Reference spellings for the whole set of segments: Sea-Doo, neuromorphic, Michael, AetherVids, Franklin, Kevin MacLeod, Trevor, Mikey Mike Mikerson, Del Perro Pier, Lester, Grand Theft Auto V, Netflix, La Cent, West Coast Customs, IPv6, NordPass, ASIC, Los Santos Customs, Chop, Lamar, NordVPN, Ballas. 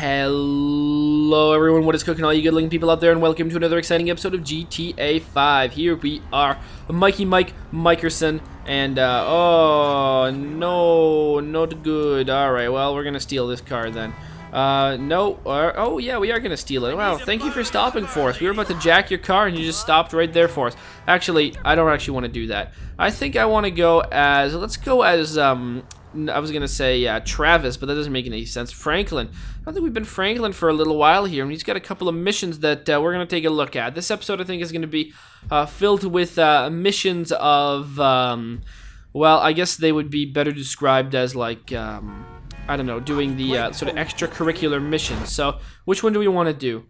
Hello everyone, what is cooking, all you good looking people out there, and welcome to another exciting episode of GTA 5. Here we are, Mikey Mike Mikerson, and oh no, not good. Alright, well we're gonna steal this car then. Oh yeah, we are gonna steal it. Wow, thank you for stopping for us. We were about to jack your car and you just stopped right there for us. Actually, I don't actually want to do that. I think I want to go as, I was gonna say Travis, but that doesn't make any sense. Franklin. I don't think we've been Franklin for a little while here, and he's got a couple of missions that we're gonna take a look at. This episode, I think, is gonna be filled with missions of, well, I guess they would be better described as like, I don't know, doing the sort of extracurricular missions. So, which one do we want to do?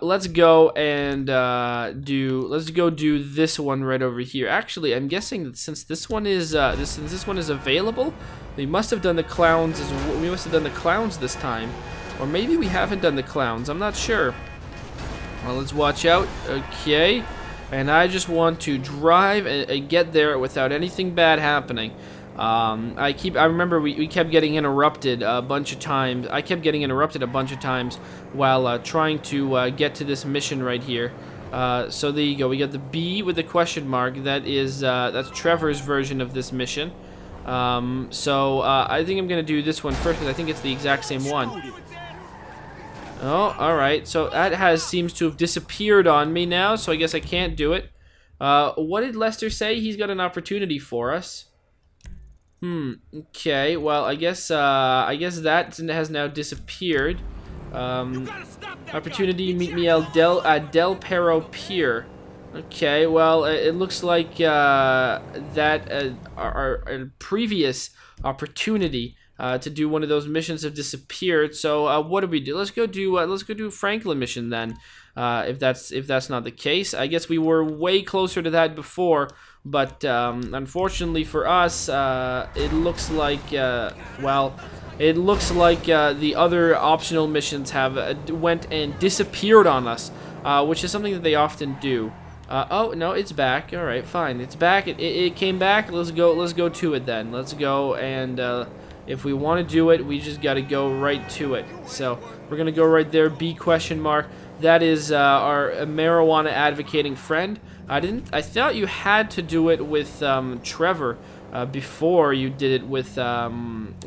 Let's go and let's go do this one right over here. Actually, I'm guessing that since this one is since this one is available, we must have done the clowns as well. We must have done the clowns this time, or maybe we haven't done the clowns. I'm not sure. Well, let's watch out. Okay, and I just want to drive and get there without anything bad happening. I remember we kept getting interrupted a bunch of times. I kept getting interrupted a bunch of times while trying to get to this mission right here. So there you go. We got the B with the question mark. That is that's Trevor's version of this mission. So I think I'm gonna do this one first because I think it's the exact same one. Oh, all right. So that seems to have disappeared on me now. So I guess I can't do it. What did Lester say? He's got an opportunity for us. Okay, well, I guess that has now disappeared. Opportunity, meet me at Del Perro Pier. Okay, well, it looks like that our previous opportunity to do one of those missions have disappeared. So what do we do? Let's go do Franklin mission then. If that's not the case, I guess we were way closer to that before. But unfortunately for us, it looks like the other optional missions have went and disappeared on us, which is something that they often do. Oh no, it's back. All right, fine, it's back. It came back. Let's go to it then. Let's go, and if we want to do it, we just got to go right to it. So we're gonna go right there. B question mark. That is our marijuana advocating friend. I thought you had to do it with Trevor before you did it with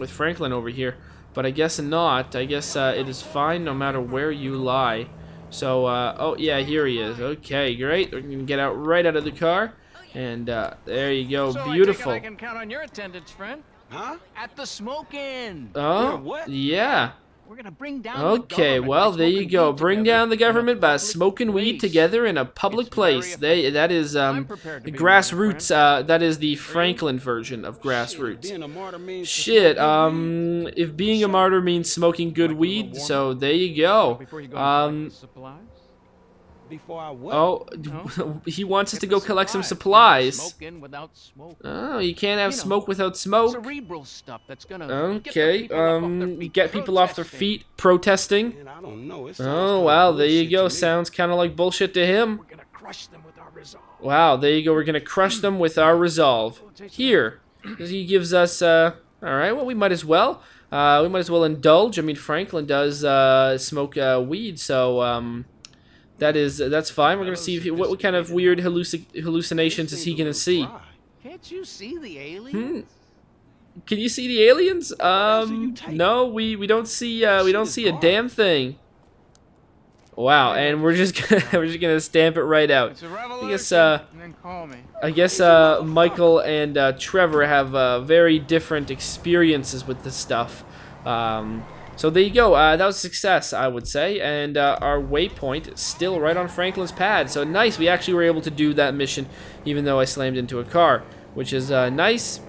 Franklin over here, but I guess not. I guess it is fine no matter where you lie. So oh yeah, here he is. Okay, great. We're gonna get out right out of the car, and there you go. So beautiful. I can count on your attendance, friend. Huh? At the smoke-in. Oh what? Yeah. We're gonna bring down okay, the well there you go. Bring down the government by smoking weed together in a public place. That is grassroots. That is the Franklin version of grassroots. Shit. If being a martyr means smoking good weed, so there you go. Oh, he wants us to go collect some supplies. Oh, you can't have smoke without smoke. Okay, get people off their feet protesting. Oh, wow, there you go. Sounds kind of like bullshit to him. Wow, there you go. We're going to crush them with our resolve. Here, he gives us, all right, well, we might as well indulge. I mean, Franklin does smoke weed, so, that's fine. We're gonna see if he, what kind of weird hallucinations is he gonna see. Can't you see the aliens? Can you see the aliens? No, we don't see a damn thing. Wow, and we're just gonna, stamp it right out. I guess Michael and Trevor have very different experiences with this stuff. So there you go, that was a success, I would say, and our waypoint is still right on Franklin's pad, so nice, we actually were able to do that mission, even though I slammed into a car, which is nice.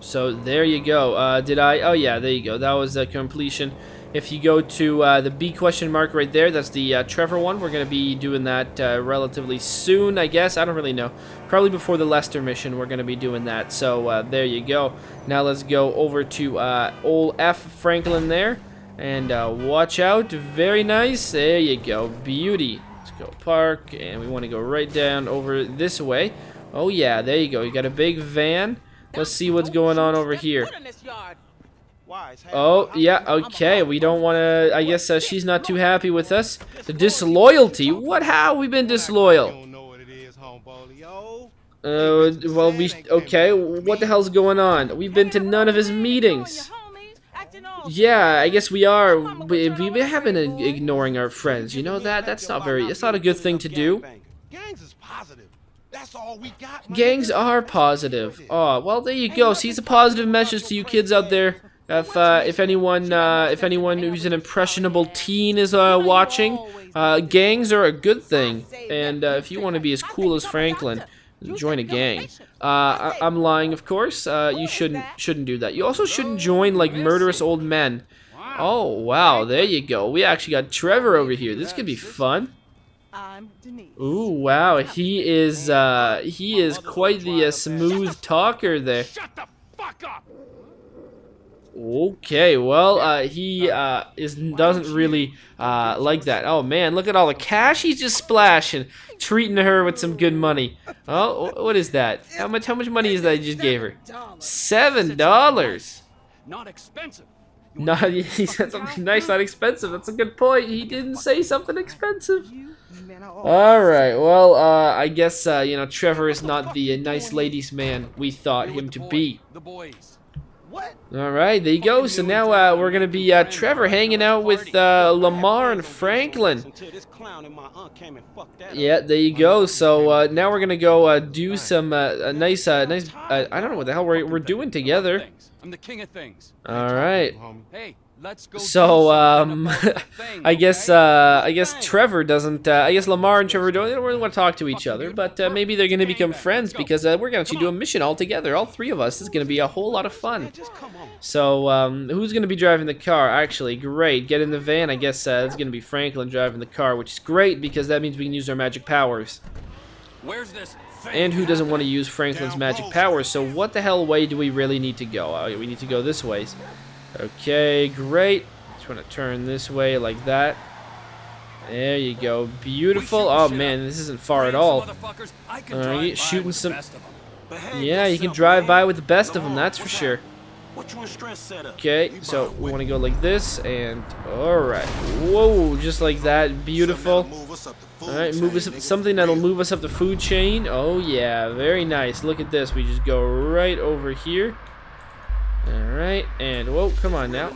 So there you go, oh yeah, there you go, that was the completion. If you go to the B question mark right there, that's the Trevor one, we're going to be doing that relatively soon, I guess, I don't really know. Probably before the Lester mission, we're going to be doing that. So there you go. Now let's go over to old F Franklin there. And watch out. Very nice. There you go. Beauty. Let's go park. And we want to go right down over this way. Oh, yeah. There you go. You got a big van. Let's see what's going on over here. Oh, yeah, okay, we don't want to, I guess she's not too happy with us. The disloyalty? What, how we been disloyal? Well, we, okay, what the hell's going on? We've been to none of his meetings. Yeah, I guess we are. We have been ignoring our friends, you know that? That's not very, it's not a good thing to do. Gangs are positive. Oh, well, there you go. See, it's a positive message to you kids out there. If anyone who's an impressionable teen is watching, gangs are a good thing. And if you want to be as cool as Franklin, join a gang. I'm lying, of course. You shouldn't do that. You also shouldn't join like murderous old men. Oh wow, there you go. We actually got Trevor over here. This could be fun. Ooh, wow, he is quite the smooth talker there. Okay, well, he doesn't really like that. Oh man, look at all the cash he's just splashing, treating her with some good money. Oh, what is that? How much money is that I just gave her? $7. Not expensive. No, he said something nice, not expensive. That's a good point. He didn't say something expensive. All right. Well, I guess you know, Trevor is not the nice ladies' man we thought him to be. All right, there you go. So now we're gonna be Trevor hanging out with Lamar and Franklin. Yeah, there you go. So now we're gonna go do some nice. I don't know what the hell we're doing together. I'm the king of things. All right. Hey. So I guess Trevor doesn't. I guess Lamar and Trevor don't really want to talk to each other, but maybe they're going to become friends because we're going to actually do a mission all together, all three of us. It's going to be a whole lot of fun. So who's going to be driving the car? Actually, great. Get in the van. I guess it's going to be Franklin driving the car, which is great because that means we can use our magic powers. Where's this? And who doesn't want to use Franklin's magic powers? So what the hell way do we really need to go? We need to go this way. Okay, great. Just want to turn this way like that. There you go. Beautiful. Oh man, this isn't far at all. Alright, shooting some. Yeah, you can drive by with the best of them, that's for sure. Okay, so we want to go like this and alright. Whoa, just like that. Beautiful. Alright, move us up, something that'll move us up the food chain. Oh yeah, very nice. Look at this. We just go right over here. Alright, and whoa, come on now.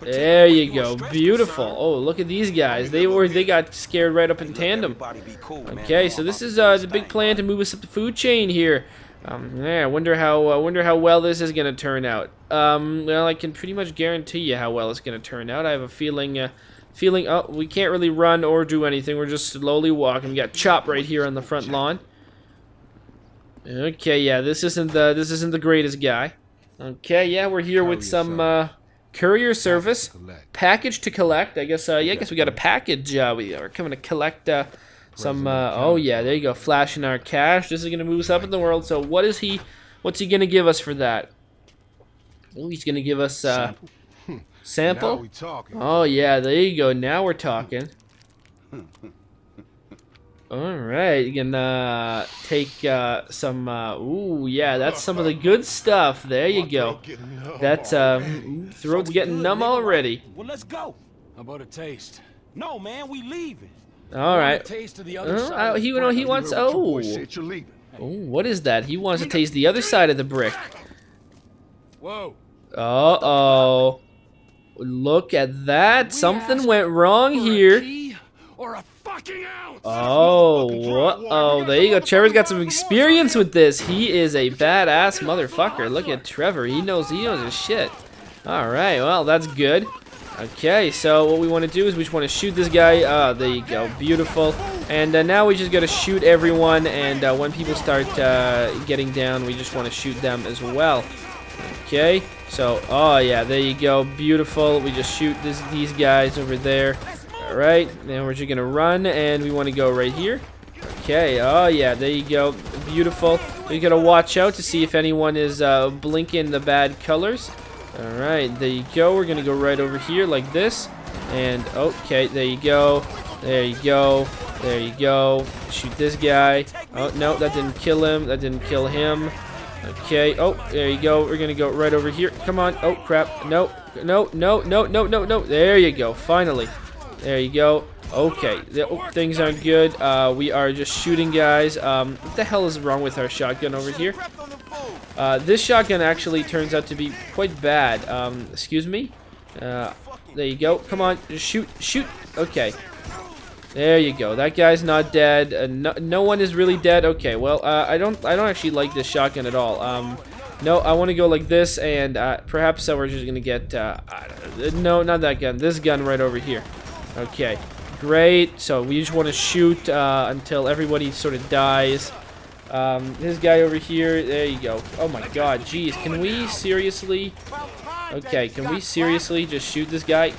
There you go, beautiful. Oh, look at these guys. They got scared right up in tandem. Okay, so this is the big plan to move us up the food chain here. Yeah, I wonder how well this is gonna turn out. Well, I can pretty much guarantee you how well it's gonna turn out. I have a feeling. Oh, we can't really run or do anything. We're just slowly walking. We got Chop right here on the front lawn. Okay, yeah, this isn't the greatest guy. Okay, yeah, we're here with some courier service, package to collect. I guess, yeah, I guess we got a package. We are coming to collect some. Oh yeah, there you go, flashing our cash. This is gonna move us up in the world. So what is he? What's he gonna give us for that? Oh, he's gonna give us sample. Oh yeah, there you go. Now we're talking. All right, you can take some. Ooh, yeah, that's some of the good stuff. There you go. That's throat's getting numb already. Well, let's go. How about a taste? No, man, we leaving. All right. Taste of the other side. He wants. Oh. Oh, what is that? He wants to taste the other side of the brick. Whoa. Uh oh. Look at that. Something went wrong here. Oh, whoa, there you go. Trevor's got some experience with this. He is a badass motherfucker. Look at Trevor. He knows his shit. All right, well, that's good. Okay, so what we want to do is we just want to shoot this guy. There you go. Beautiful. And now we just got to shoot everyone, and when people start getting down, we just want to shoot them as well. Okay, so, oh, yeah, there you go. Beautiful. We just shoot these guys over there. Alright, then we're just gonna run and we want to go right here. Okay, oh yeah, there you go. Beautiful. You gotta watch out to see if anyone is blinking the bad colors. Alright, there you go. We're gonna go right over here like this. And okay, there you go. There you go. There you go. Shoot this guy. Oh no, that didn't kill him. That didn't kill him. Okay, oh, there you go. We're gonna go right over here. Come on. Oh, crap. No, no, no, no, no, no, no. There you go, finally. There you go. Okay, things aren't good. We are just shooting guys. What the hell is wrong with our shotgun over here? This shotgun actually turns out to be quite bad. Excuse me? There you go. Come on, just shoot, shoot. Okay. There you go. That guy's not dead. No one is really dead. Okay, well, I don't actually like this shotgun at all. No, I want to go like this, and perhaps we're just going to get... no, not that gun. This gun right over here. Okay, great. So we just want to shoot until everybody sort of dies. This guy over here, there you go. Oh my god, jeez, can we seriously... Okay, can we seriously just shoot this guy?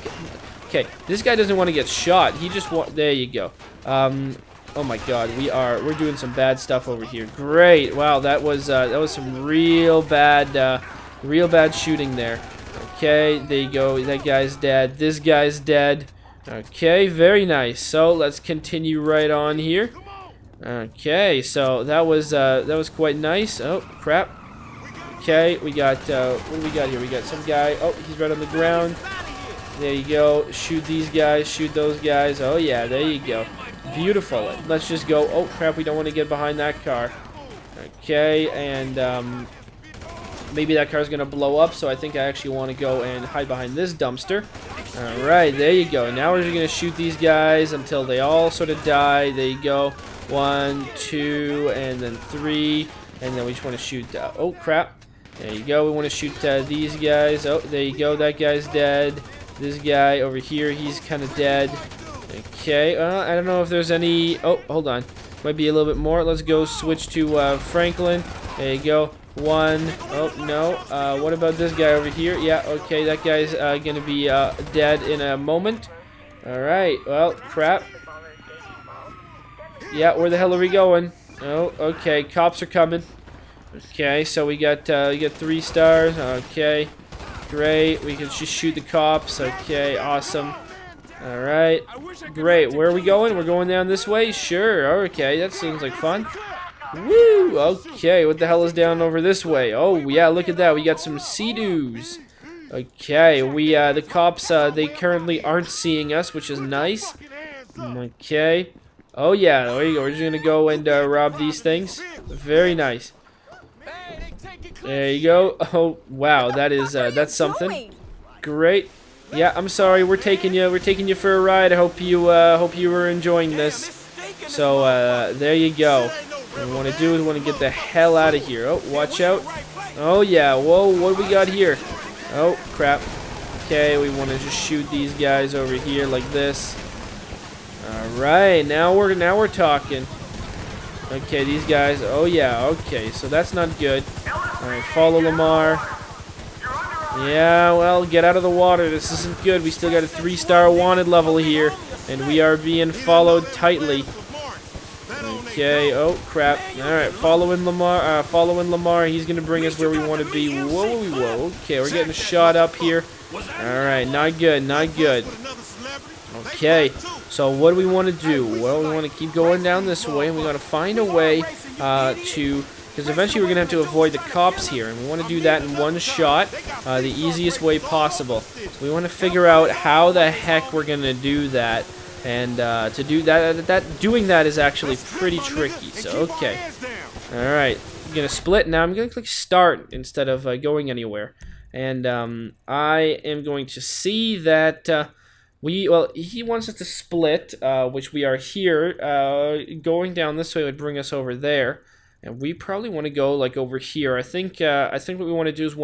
Okay, this guy doesn't want to get shot. He just wants... There you go. Oh my god, we're doing some bad stuff over here. Great. Wow, that was some real bad shooting there. Okay, there you go. That guy's dead. This guy's dead. Okay, very nice. So let's continue right on here. Okay, so that was quite nice. Oh crap. Okay, we got what do we got here? We got some guy. Oh, he's right on the ground. There you go. Shoot these guys. Shoot those guys. Oh yeah, there you go. Beautiful. Let's just go. Oh crap, we don't want to get behind that car. Okay, and maybe that car's gonna blow up, so I think I actually want to go and hide behind this dumpster. All right, there you go. Now we're just gonna shoot these guys until they all sort of die. There you go. 1, 2, and then 3, and then we just want to shoot. Oh crap, there you go. We want to shoot these guys. Oh, there you go. That guy's dead. This guy over here, he's kind of dead. Okay, I don't know if there's any... Oh, hold on. Might be a little bit more. Let's go switch to Franklin. There you go. 1. Oh, no. What about this guy over here? Yeah, okay. That guy's going to be dead in a moment. All right. Well, crap. Yeah, where the hell are we going? Oh, okay. Cops are coming. Okay, so we got 3 stars. Okay. Great. We can just shoot the cops. Okay, awesome. All right, great. Where are we going? We're going down this way? Sure, okay, that seems like fun. Woo, okay, what the hell is down over this way? Oh, yeah, look at that. We got some sea-doos. Okay, we, the cops, they currently aren't seeing us, which is nice. Okay. Oh, yeah, there you go. We're just going to go and rob these things. Very nice. There you go. Oh, wow, that is, that's something. Great. Yeah, I'm sorry. We're taking you for a ride. I hope you were enjoying this. So there you go. What we want to do is we want to get the hell out of here. Oh, watch out. Oh yeah. Whoa, what do we got here? Oh crap. Okay, we want to just shoot these guys over here like this. All right, now we're talking. Okay, these guys. Oh yeah. Okay, so that's not good. All right, follow Lamar. Yeah, well, get out of the water. This isn't good. We still got a 3-star wanted level here, and we are being followed tightly. Okay, oh, crap. All right, following Lamar. He's going to bring us where we want to be. Whoa, whoa, okay, we're getting shot up here. All right, not good, not good. Okay, so what do we want to do? Well, we want to keep going down this way, and we got to find a way to... Because eventually we're going to have to avoid the cops here, and we want to do that in one shot, the easiest way possible. So we want to figure out how the heck we're going to do that, and to do that, doing that is actually pretty tricky. So okay, all right, I'm going to split now. I'm going to click start instead of going anywhere, and I am going to see that he wants us to split, which we are here. Going down this way would bring us over there. And we probably want to go like over here. I think what we want to do is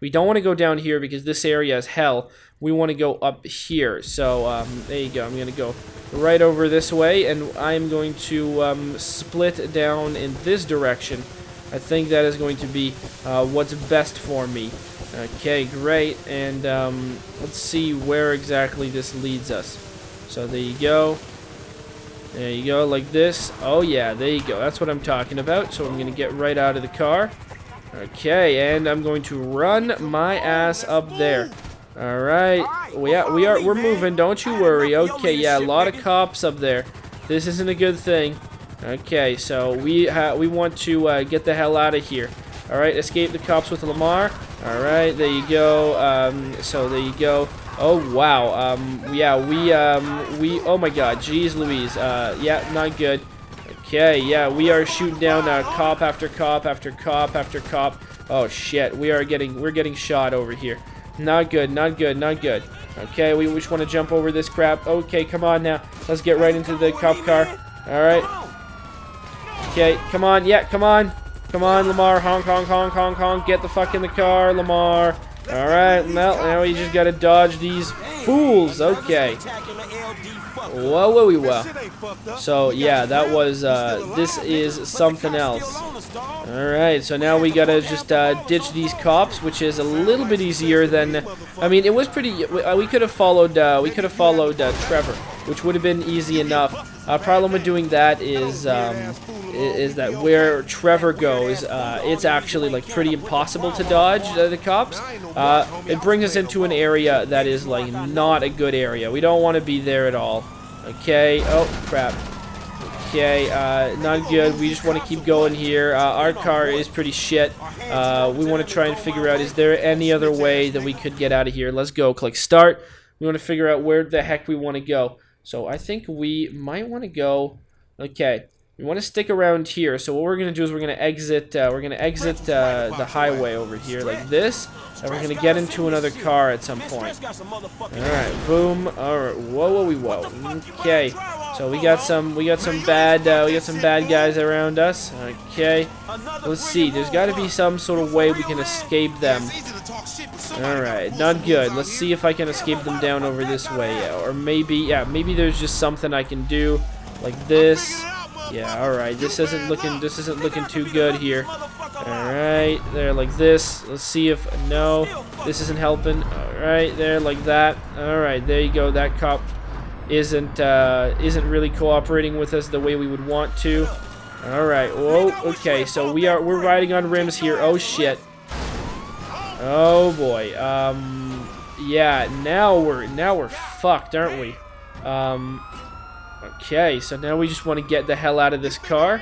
we don't want to go down here because this area is hell. We want to go up here. So there you go. I'm going to go right over this way, and I'm going to split down in this direction. I think that is going to be what's best for me. Okay, great. And let's see where exactly this leads us. So there you go. There you go, like this. Oh yeah, there you go. That's what I'm talking about. So I'm going to get right out of the car. Okay, and I'm going to run my ass up there. All right. We're moving, don't you worry. Okay, yeah, a lot of cops up there. This isn't a good thing. Okay, so we want to get the hell out of here. Alright, escape the cops with Lamar. Alright, there you go. So there you go. Oh, wow. Yeah, we oh my god, jeez Louise. Yeah, not good. Okay, yeah, we are shooting down cop after cop after cop after cop. Oh shit, we're getting shot over here. Not good, not good, not good. Okay, we just want to jump over this crap. Okay, come on now. Let's get right into the cop car. Alright. Okay, come on, yeah, come on. Come on, Lamar, honk, honk, honk, honk, honk. Get the fuck in the car, Lamar. Alright, well, now we just gotta dodge these fools. Okay. Whoa, whoa, whoa. So, yeah, that was, this is something else. Alright, so now we gotta just ditch these cops, which is a little bit easier than, I mean, it was pretty, we could have followed, Trevor, which would have been easy enough. Problem with doing that is that where Trevor goes, it's actually like pretty impossible to dodge the cops. It brings us into an area that is like not a good area. We don't want to be there at all. Okay. Oh crap. Okay. Not good. We just want to keep going here. Our car is pretty shit. We want to try and figure out, is there any other way that we could get out of here? Let's go. Click start. We want to figure out where the heck we want to go. So I think we might want to go. Okay. We want to stick around here, so what we're going to do is we're going to exit the highway over here like this, and we're going to get into another car at some point. Alright, boom. Alright, whoa, whoa, whoa. Okay, so we got some bad guys around us. Okay, let's see, there's got to be some sort of way we can escape them. Alright, not good. Let's see if I can escape them down over this way, yeah, or maybe, yeah, maybe there's just something I can do like this. Yeah, alright, this isn't looking too good here. Alright, there like this. Let's see if, no, this isn't helping. Alright, there like that. Alright, there you go. That cop isn't really cooperating with us the way we would want to. Alright, whoa, okay, so we're riding on rims here. Oh shit. Oh boy. Yeah, now we're fucked, aren't we? Okay, so now we just want to get the hell out of this car.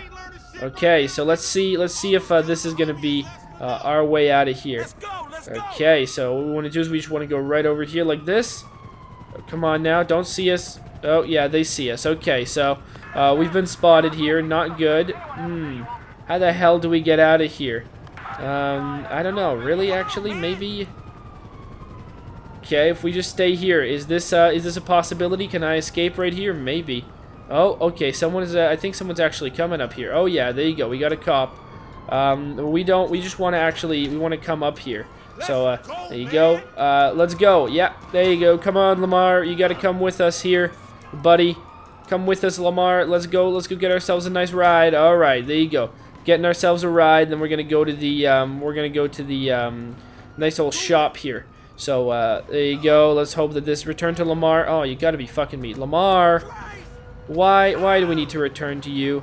Okay, so let's see if this is going to be our way out of here. Okay, so what we want to do is we just want to go right over here like this. Oh, come on now, don't see us. Oh, yeah, they see us. Okay, so we've been spotted here. Not good. How the hell do we get out of here? I don't know. Really, actually, maybe... Okay, if we just stay here, is this a possibility? Can I escape right here? Maybe. Oh, okay. Someone is. I think someone's actually coming up here. Oh yeah, there you go. We got a cop. We don't. We just want to we want to come up here. So there you go. Let's go. Yeah, there you go. Come on, Lamar. You got to come with us here, buddy. Come with us, Lamar. Let's go. Let's go get ourselves a nice ride. All right, there you go. Getting ourselves a ride. Then we're gonna go to the. We're gonna go to the nice old shop here. So, there you go. Let's hope that this return to Lamar. Oh, you gotta be fucking me. Lamar, why do we need to return to you?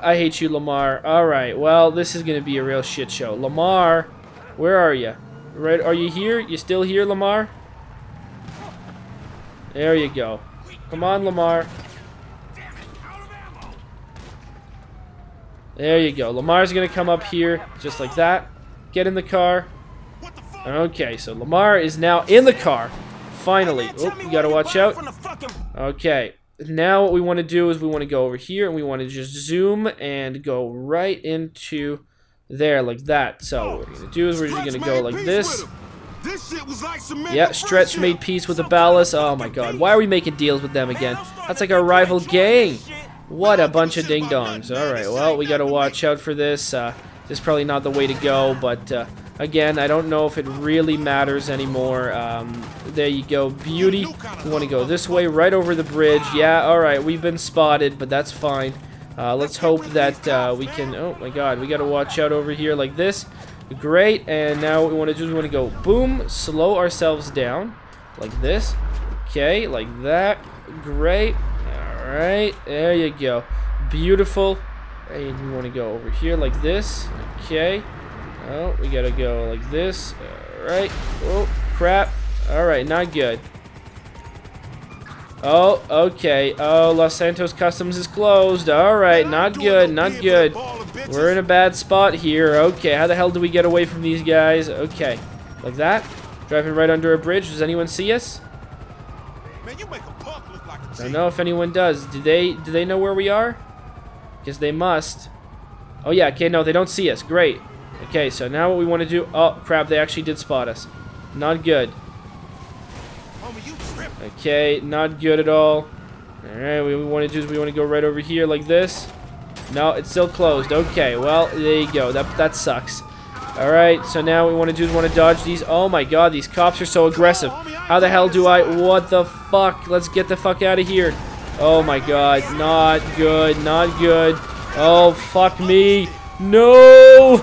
I hate you, Lamar. Alright, well, this is gonna be a real shit show. Lamar, where are you? Right, are you here? You still here, Lamar? There you go. Come on, Lamar. There you go. Lamar's gonna come up here, just like that. Get in the car. Okay, so Lamar is now in the car. Finally. Oh, you gotta watch out. Okay, now what we want to do is we want to go over here and we want to just zoom and go right into there like that. So what we're gonna do is we're just gonna go like this. Yeah, Stretch made peace with the Ballas. Oh my god, why are we making deals with them again? That's like our rival gang. What a bunch of ding dongs. Alright, well, we gotta watch out for this. This is probably not the way to go, but again, I don't know if it really matters anymore. There you go, beauty. We want to go this way, right over the bridge. Yeah, all right, we've been spotted, but that's fine. Let's hope that we can... Oh, my God, we got to watch out over here like this. Great, and now what we want to do is we want to go, boom, slow ourselves down like this. Okay, like that. Great. All right, there you go. Beautiful. And we want to go over here like this. Okay. Oh, we gotta go like this. Alright. Oh, crap. Alright, not good. Oh, okay. Oh, Los Santos Customs is closed. Alright, not good, not good. bitches. We're in a bad spot here. Okay, how the hell do we get away from these guys? Okay, like that. Driving right under a bridge. Does anyone see us? Man, you make a punk look like a I don't know if anyone does. Do they know where we are? Guess they must. Oh yeah, okay, no, they don't see us. Great. Okay, so now what we want to do... Oh, crap, they actually did spot us. Not good. Okay, not good at all. Alright, what we want to do is we want to go right over here like this. No, it's still closed. Okay, well, there you go. That sucks. Alright, so now what we want to do is want to dodge these. Oh my god, these cops are so aggressive. How the hell do I... What the fuck? Let's get the fuck out of here. Oh my god, not good, not good. Oh, fuck me. No!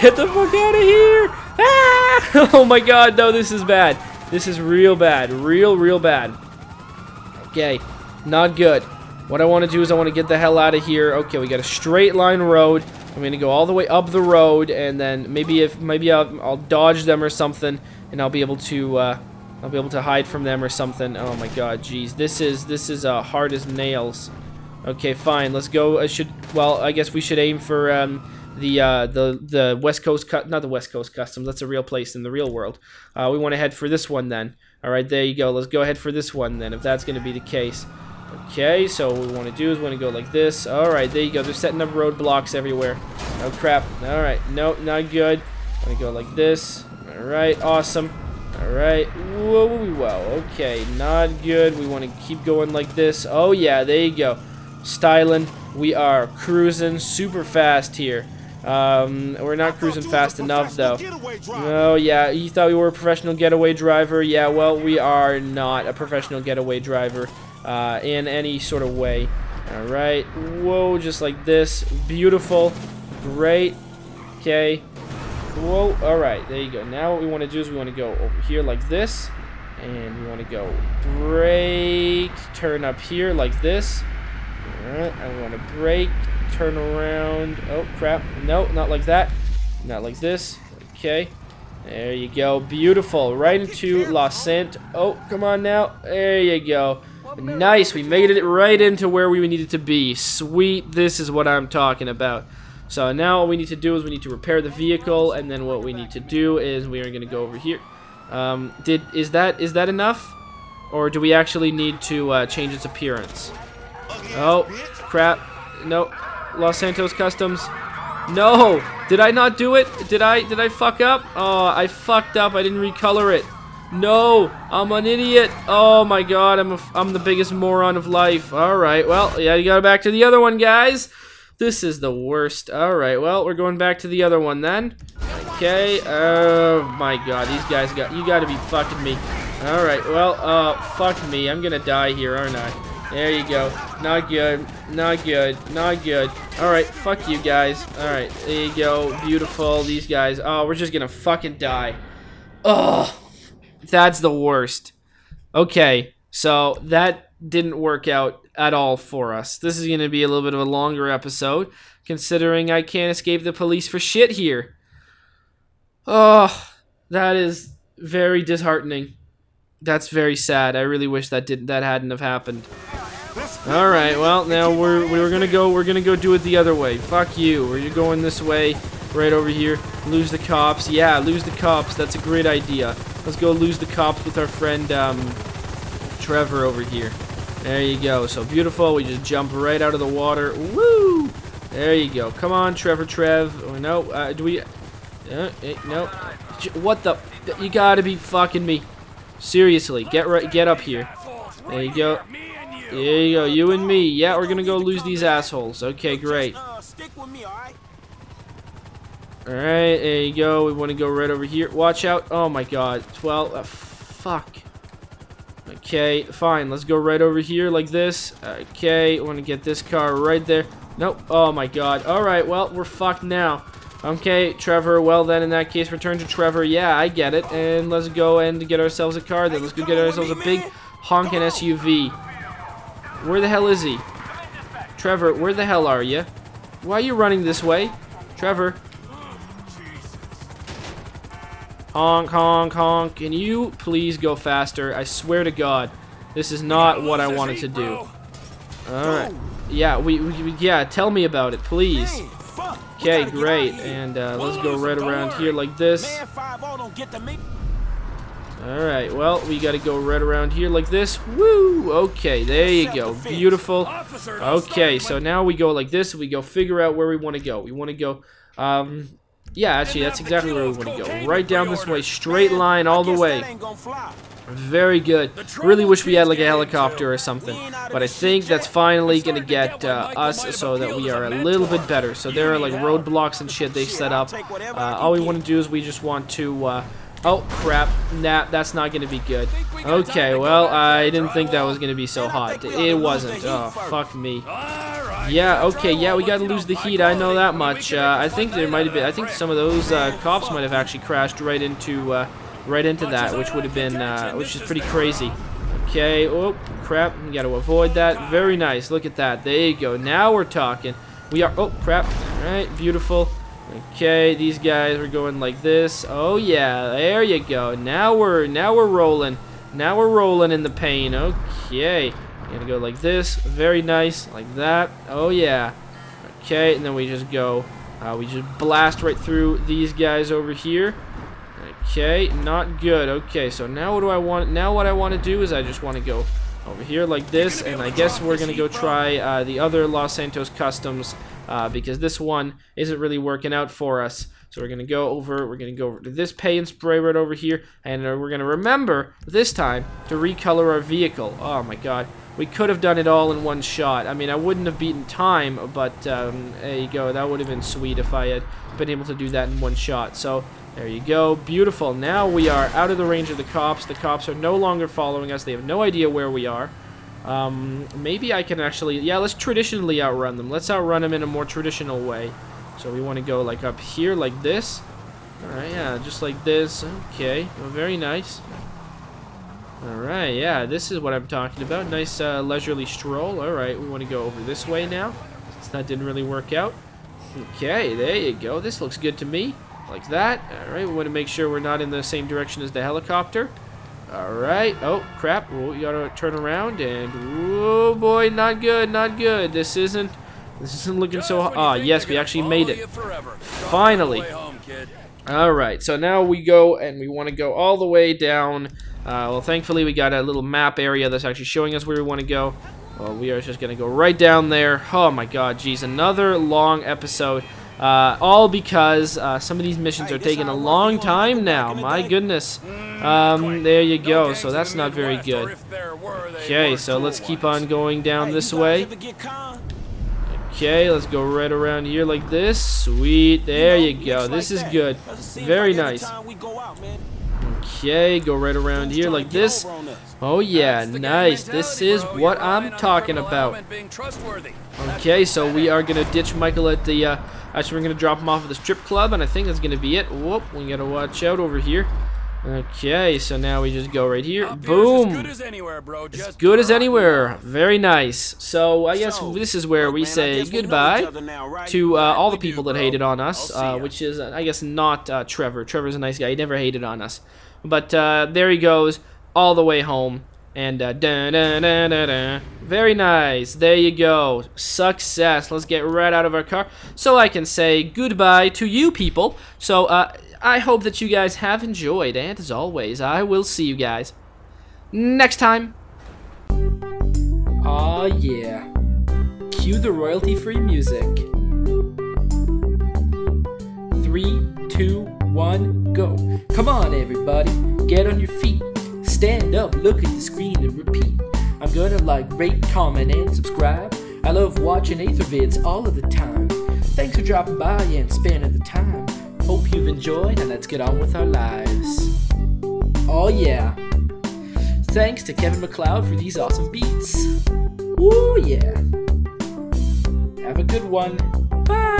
Get the fuck out of here! Ah! Oh my god, no, this is bad. This is real bad. Real bad. Okay, not good. What I want to do is I want to get the hell out of here. Okay, we got a straight line road. I'm going to go all the way up the road, and then maybe I'll dodge them or something, and I'll be able to hide from them or something. Oh my god, jeez. This is hard as nails. Okay, fine. Let's go. I guess we should aim for the West Coast not the West Coast Customs. That's a real place in the real world. We want to head for this one then. All right, there you go. Let's go ahead for this one then, if that's going to be the case. Okay, so what we want to do is we want to go like this. All right, there you go. They're setting up roadblocks everywhere. Oh crap. All right, no, not good. I'm going to go like this. All right, awesome. All right. Whoa, whoa, whoa. Okay, not good. We want to keep going like this. Oh yeah, there you go. Styling. We are cruising super fast here. We're not cruising fast enough though. Oh yeah, you thought we were a professional getaway driver. Yeah, well, we are not a professional getaway driver in any sort of way. All right. Whoa, just like this. Beautiful. Great. Okay. Whoa. All right, there you go. Now what we want to do is we want to go over here like this, and we want to go brake, turn up here like this. Alright, I want to brake, turn around. Oh, crap. No, not like that. Not like this. Okay. There you go. Beautiful. Right into La Cent. Oh, come on now. There you go. Nice. We made it right into where we needed to be. Sweet. This is what I'm talking about. So now all we need to do is we need to repair the vehicle, and then what we need to do is we are going to go over here. Is that enough? Or do we actually need to change its appearance? Oh, crap. No. Los Santos Customs. No! Did I not do it? Did I fuck up? Oh, I fucked up. I didn't recolor it. No! I'm an idiot. Oh my god, I'm the biggest moron of life. Alright, well, yeah, you gotta back to the other one, guys. This is the worst. Alright, well, we're going back to the other one then. Okay. Oh my god, these guys you gotta be fucking me. Alright, well, fuck me. I'm gonna die here, aren't I? There you go. Not good. Not good. Not good. Alright, fuck you guys. Alright, there you go. Beautiful. These guys. Oh, we're just gonna fucking die. Ugh. That's the worst. Okay, so that didn't work out at all for us. This is gonna be a little bit of a longer episode, considering I can't escape the police for shit here. Oh, that is very disheartening. That's very sad. I really wish that hadn't have happened. All right, well, now we're gonna go do it the other way. Fuck you. We're going this way, right over here. Lose the cops. Yeah, lose the cops. That's a great idea. Let's go lose the cops with our friend Trevor over here. There you go. So beautiful. We just jump right out of the water. Woo! There you go. Come on, Trevor. Trev. Oh, no. Do we? No. What the? You gotta be fucking me. Seriously, get up here. There you go. There you go, you and me. Yeah, we're gonna go lose these assholes. Okay, great. Alright, there you go. We wanna go right over here. Watch out. Oh my god. 12. Fuck. Okay, fine. Let's go right over here like this. Okay, wanna get this car right there. Nope. Oh my god. Alright, well, we're fucked now. Okay, Trevor, well then, in that case, return to Trevor. Yeah, I get it. And let's go and get ourselves a car then. Let's go get ourselves a big honkin' SUV. Where the hell is he? Trevor, where the hell are you? Why are you running this way? Trevor. Honk, honk, honk. Can you please go faster? I swear to God, this is not what I wanted to do. Alright. Yeah, yeah, tell me about it, please. Okay, great. And let's go right around here like this. Alright, well, we gotta go right around here like this. Woo! Okay, there you go. Beautiful. Okay, so now we go like this. We go figure out where we want to go. We want to go, yeah, actually, that's exactly where we want to go. Right down this way. Straight line all the way. Very good. Really wish we had, like, a helicopter or something. But I think that's finally going to get us so that we are a little bit better. So there are, like, roadblocks and shit they set up. All we want to do is we just want to... oh, crap. Nah, that's not going to be good. Okay, well, I didn't think that was going to be so hot. It wasn't. Oh, fuck me. Yeah, okay, yeah, we got to lose the heat. I know that much. I think there might have been... I think some of those cops might have actually crashed right into that, which would have been, which is pretty crazy. Okay, oh, crap. We got to avoid that. Very nice. Look at that. There you go. Now we're talking. We are... Oh, crap. All right, beautiful. Okay, these guys are going like this. Oh yeah, there you go. Now we're rolling. Now we're rolling in the pain. Okay, gonna go like this. Very nice, like that. Oh yeah. Okay, and then we just go. We just blast right through these guys over here. Okay, not good. Okay, so now what do I want? Now what I want to do is I just want to go over here like this, and I guess we're gonna go try the other Los Santos Customs. Because this one isn't really working out for us. So we're going to go over to this pay and spray right over here. And we're going to remember this time to recolor our vehicle. Oh my god. We could have done it all in one shot. I mean, I wouldn't have beaten time, but there you go. That would have been sweet if I had been able to do that in one shot. So there you go. Beautiful. Now we are out of the range of the cops. The cops are no longer following us. They have no idea where we are. Maybe I can actually, yeah, let's traditionally outrun them. Let's outrun them in a more traditional way. So we want to go, like, up here like this. Alright, yeah, just like this. Okay, well, very nice. Alright, yeah, this is what I'm talking about. Nice, leisurely stroll. Alright, we want to go over this way now, since that didn't really work out. Okay, there you go. This looks good to me. Like that. Alright, we want to make sure we're not in the same direction as the helicopter. Alright, oh crap, oh, you gotta turn around and, oh boy, not good, not good, this isn't looking so hot. Ah, yes, we actually made it, finally. Alright, so now we go and we want to go all the way down. Well, thankfully we got a little map area that's actually showing us where we want to go. Well, we are just going to go right down there. Oh my god, geez, another long episode. All because some of these missions are taking a long time now. My goodness. There you go. So that's not very good. Okay, so let's keep on going down this way. Okay, let's go right around here like this. Sweet. There you go. This is good. Very nice. Okay, go right around here like this. Oh yeah, nice. This is what I'm talking about. Okay, so we are gonna ditch Michael at the actually we're gonna drop him off at the strip club, and I think that's gonna be it. Whoop, we gotta watch out over here. Okay, so now we just go right here. Boom! As good as anywhere. Very nice. So I guess this is where we say goodbye to all the people that hated on us, which is, I guess, not Trevor. Trevor's a nice guy. He never hated on us. But there he goes all the way home. And da da da da da. Very nice. There you go. Success. Let's get right out of our car so I can say goodbye to you people. So I hope that you guys have enjoyed, and as always, I will see you guys next time. Aw, yeah. Cue the royalty-free music. 3, 2, 1, go. Come on, everybody. Get on your feet. Stand up, look at the screen, and repeat. I'm gonna like, rate, comment, and subscribe. I love watching AetherVids all of the time. Thanks for dropping by and spending the time. Hope you've enjoyed, and let's get on with our lives. Oh yeah. Thanks to Kevin MacLeod for these awesome beats. Ooh yeah. Have a good one. Bye.